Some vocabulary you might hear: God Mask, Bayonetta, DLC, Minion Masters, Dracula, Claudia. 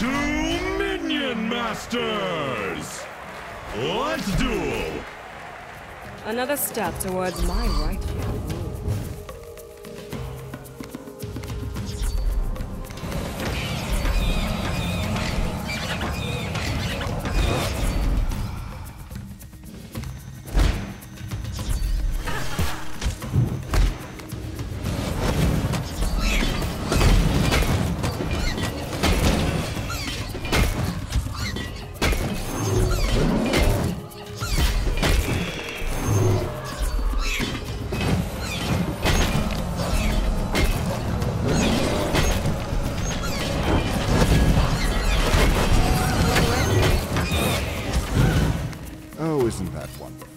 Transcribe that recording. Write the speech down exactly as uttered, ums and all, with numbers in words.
to Minion Masters! Let's duel! Another step towards my right hand. Isn't that one?